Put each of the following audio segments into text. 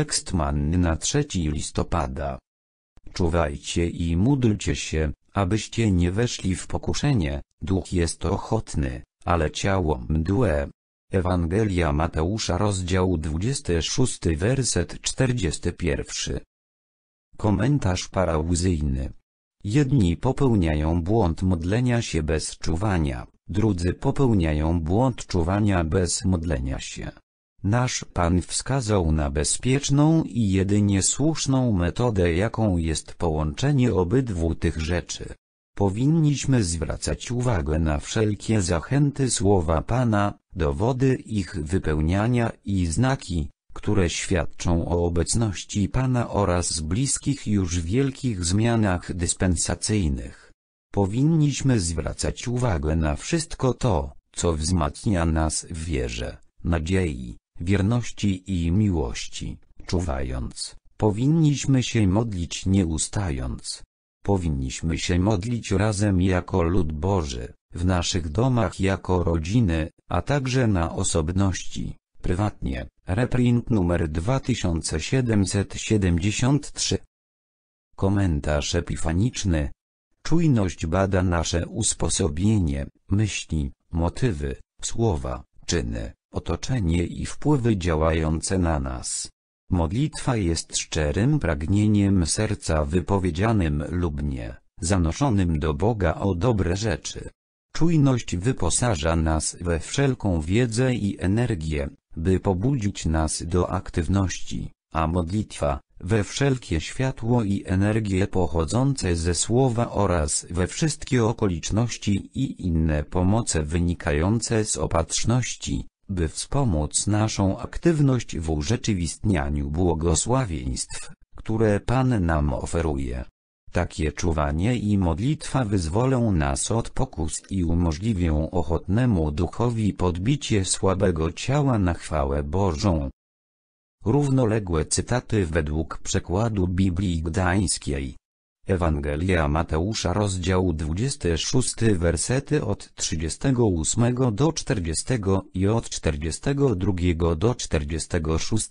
Tekst manny na 3 listopada. Czuwajcie i módlcie się, abyście nie weszli w pokuszenie, duch jest ochotny, ale ciało mdłe. Ewangelia Mateusza rozdział 26 werset 41. Komentarz parauzyjny. Jedni popełniają błąd modlenia się bez czuwania, drudzy popełniają błąd czuwania bez modlenia się. Nasz Pan wskazał na bezpieczną i jedynie słuszną metodę, jaką jest połączenie obydwu tych rzeczy. Powinniśmy zwracać uwagę na wszelkie zachęty słowa Pana, dowody ich wypełniania i znaki, które świadczą o obecności Pana oraz bliskich już wielkich zmianach dyspensacyjnych. Powinniśmy zwracać uwagę na wszystko to, co wzmacnia nas w wierze, nadziei, wierności i miłości. Czuwając, powinniśmy się modlić nieustając. Powinniśmy się modlić razem jako lud Boży, w naszych domach jako rodziny, a także na osobności, prywatnie. Reprint numer 2773. Komentarz epifaniczny. Czujność bada nasze usposobienie, myśli, motywy, słowa, czyny, otoczenie i wpływy działające na nas. Modlitwa jest szczerym pragnieniem serca wypowiedzianym lub nie, zanoszonym do Boga o dobre rzeczy. Czujność wyposaża nas we wszelką wiedzę i energię, by pobudzić nas do aktywności, a modlitwa we wszelkie światło i energię pochodzące ze słowa oraz we wszystkie okoliczności i inne pomoce wynikające z opatrzności, by wspomóc naszą aktywność w urzeczywistnianiu błogosławieństw, które Pan nam oferuje. Takie czuwanie i modlitwa wyzwolą nas od pokus i umożliwią ochotnemu duchowi podbicie słabego ciała na chwałę Bożą. Równoległe cytaty według przekładu Biblii Gdańskiej. Ewangelia Mateusza rozdział 26 wersety od 38 do 40 i od 42 do 46.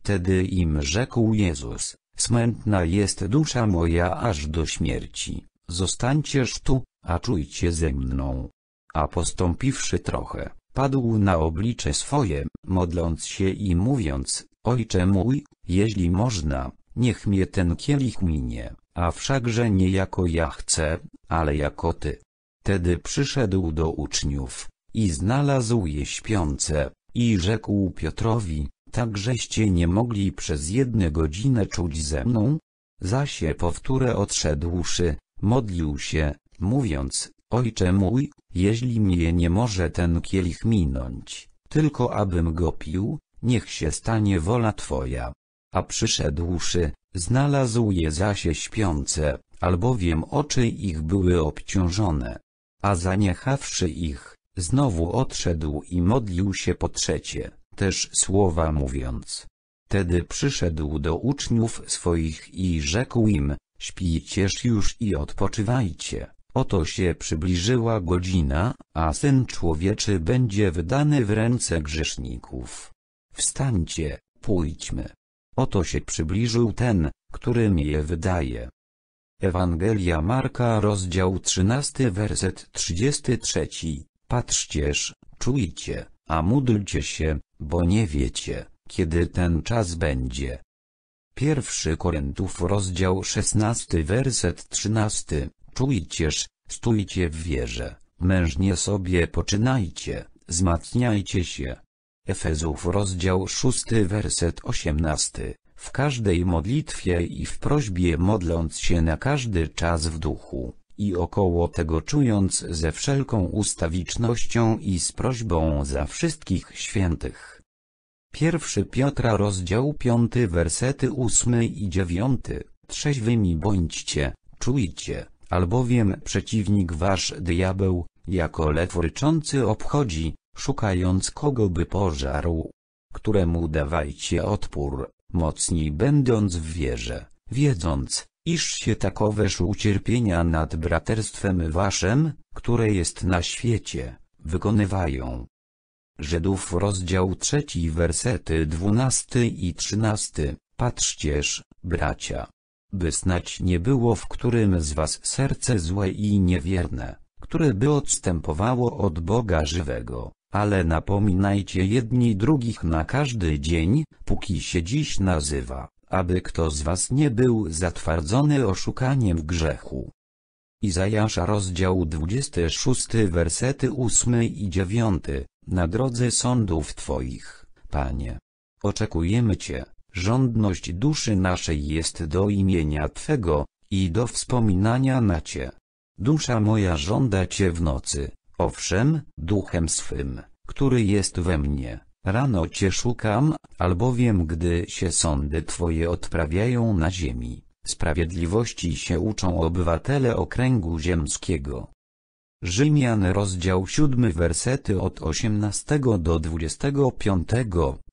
Wtedy im rzekł Jezus: smętna jest dusza moja aż do śmierci, zostańcież tu, a czujcie ze mną. A postąpiwszy trochę, padł na oblicze swoje, modląc się i mówiąc: Ojcze mój, jeśli można, niech mnie ten kielich minie, a wszakże nie jako ja chcę, ale jako Ty. Tedy przyszedł do uczniów i znalazł je śpiące, i rzekł Piotrowi: takżeście nie mogli przez 1 godzinę czuć ze mną? Zaś powtórę odszedłszy, modlił się, mówiąc: Ojcze mój, jeśli mnie nie może ten kielich minąć, tylko abym go pił, niech się stanie wola Twoja. A przyszedłszy, znalazł je zaś śpiące, albowiem oczy ich były obciążone. A zaniechawszy ich, znowu odszedł i modlił się po trzecie, też słowa mówiąc. Tedy przyszedł do uczniów swoich i rzekł im: śpijcież już i odpoczywajcie, oto się przybliżyła godzina, a Syn Człowieczy będzie wydany w ręce grzeszników. Wstańcie, pójdźmy. Oto się przybliżył ten, który mnie wydaje. Ewangelia Marka rozdział 13 werset 33. Patrzcież, czujcie, a módlcie się, bo nie wiecie, kiedy ten czas będzie. 1 Korintów rozdział 16 werset 13. Czujcież, stójcie w wierze, mężnie sobie poczynajcie, wzmacniajcie się. Efezów rozdział 6 werset 18. W każdej modlitwie i w prośbie modląc się na każdy czas w duchu, i około tego czując ze wszelką ustawicznością i z prośbą za wszystkich świętych. 1 Piotra rozdział 5 wersety 8 i 9. Trzeźwymi bądźcie, czujcie, albowiem przeciwnik wasz diabeł, jako lew ryczący obchodzi, szukając kogo by pożarł. Któremu dawajcie odpór, mocni będąc w wierze, wiedząc, iż się takoweż ucierpienia nad braterstwem waszym, które jest na świecie, wykonywają. Żydów rozdział 3 wersety 12 i 13, patrzcież, bracia, by snać nie było w którym z was serce złe i niewierne, które by odstępowało od Boga żywego, ale napominajcie jedni drugich na każdy dzień, póki się dziś nazywa, aby kto z was nie był zatwardzony oszukaniem grzechu. Izajasza rozdział 26 wersety 8 i 9, na drodze sądów Twoich, Panie, oczekujemy Cię, żądność duszy naszej jest do imienia Twego, i do wspominania na Cię. Dusza moja żąda Cię w nocy, owszem, duchem swym, który jest we mnie, rano Cię szukam, albowiem gdy się sądy Twoje odprawiają na ziemi, sprawiedliwości się uczą obywatele okręgu ziemskiego. Rzymian rozdział 7 wersety od 18 do 25,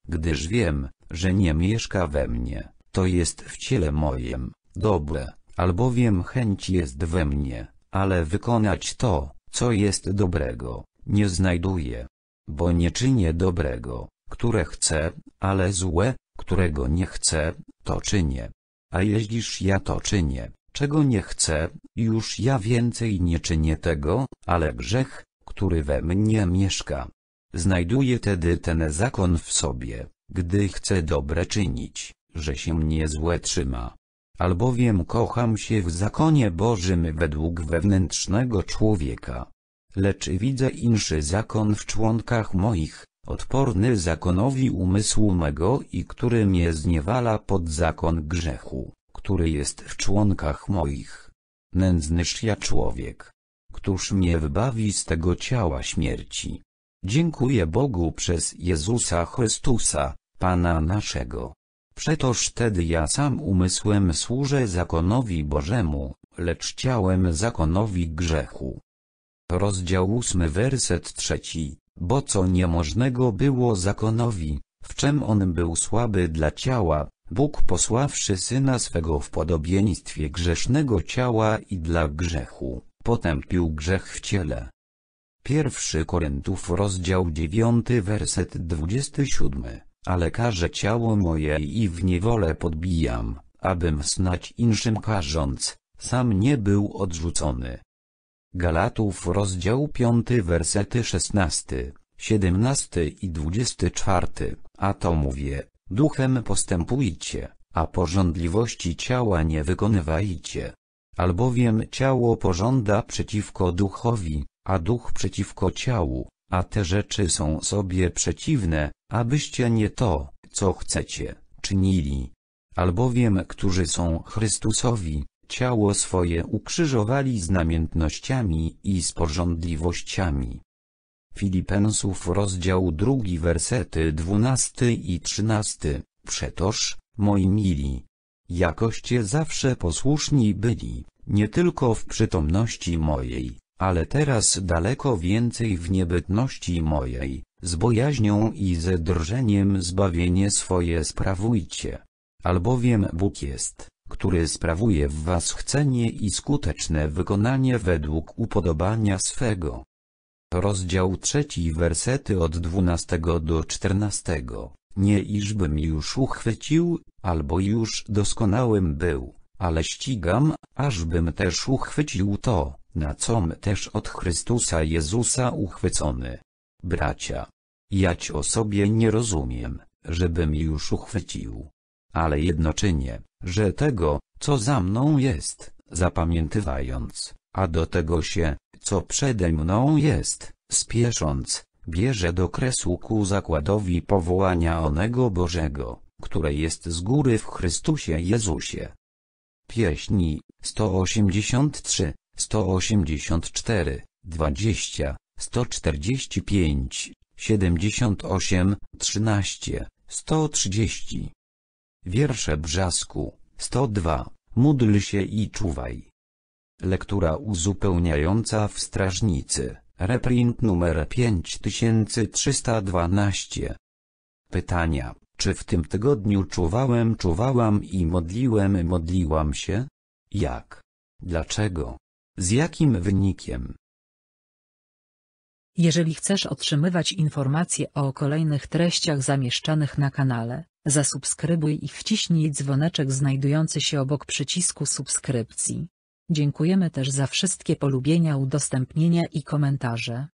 gdyż wiem, że nie mieszka we mnie, to jest w ciele mojem, dobre, albowiem chęć jest we mnie, ale wykonać to, co jest dobrego, nie znajduję. Bo nie czynię dobrego, które chcę, ale złe, którego nie chcę, to czynię. A jeśliż ja to czynię, czego nie chcę, już ja więcej nie czynię tego, ale grzech, który we mnie mieszka. Znajduję tedy ten zakon w sobie, gdy chcę dobre czynić, że się mnie złe trzyma. Albowiem kocham się w zakonie Bożym według wewnętrznego człowieka. Lecz widzę inszy zakon w członkach moich, odporny zakonowi umysłu mego i który mnie zniewala pod zakon grzechu, który jest w członkach moich. Nędznyż ja człowiek. Któż mnie wybawi z tego ciała śmierci? Dziękuję Bogu przez Jezusa Chrystusa, Pana naszego. Przetoż tedy ja sam umysłem służę zakonowi Bożemu, lecz ciałem zakonowi grzechu. Rozdział 8 werset 3, bo co niemożnego było zakonowi, w czym on był słaby dla ciała, Bóg posławszy Syna swego w podobieństwie grzesznego ciała i dla grzechu, potępił grzech w ciele. 1 Koryntów rozdział 9 werset 27, ale karzę ciało moje i w niewolę podbijam, abym snać inszym karząc, sam nie był odrzucony. Galatów rozdział 5 wersety 16, 17 i 24, a to mówię, duchem postępujcie, a pożądliwości ciała nie wykonywajcie. Albowiem ciało pożąda przeciwko duchowi, a duch przeciwko ciału, a te rzeczy są sobie przeciwne, abyście nie to, co chcecie, czynili. Albowiem którzy są Chrystusowi, ciało swoje ukrzyżowali z namiętnościami i z pożądliwościami. Filipensów rozdział 2 wersety 12 i 13, przetoż, moi mili, jakoście zawsze posłuszni byli, nie tylko w przytomności mojej, ale teraz daleko więcej w niebytności mojej, z bojaźnią i ze drżeniem zbawienie swoje sprawujcie, albowiem Bóg jest, który sprawuje w was chcenie i skuteczne wykonanie według upodobania swego. Rozdział 3 wersety od 12 do 14, nie iżbym już uchwycił, albo już doskonałym był, ale ścigam, ażbym też uchwycił to, na com też od Chrystusa Jezusa uchwycony. Bracia, jać o sobie nie rozumiem, żebym już uchwycił, ale jednoczynię, że tego, co za mną jest, zapamiętywając, a do tego się, co przede mną jest, spiesząc, bierze do kresu ku zakładowi powołania onego Bożego, które jest z góry w Chrystusie Jezusie. Pieśni 183, 184, 20, 145, 78, 13, 130. Wiersze Brzasku, 102, módl się i czuwaj. Lektura uzupełniająca w Strażnicy, reprint numer 5312. Pytania, czy w tym tygodniu czuwałem, czuwałam i modliłem, modliłam się? Jak? Dlaczego? Z jakim wynikiem? Jeżeli chcesz otrzymywać informacje o kolejnych treściach zamieszczanych na kanale, zasubskrybuj i wciśnij dzwoneczek znajdujący się obok przycisku subskrypcji. Dziękujemy też za wszystkie polubienia, udostępnienia i komentarze.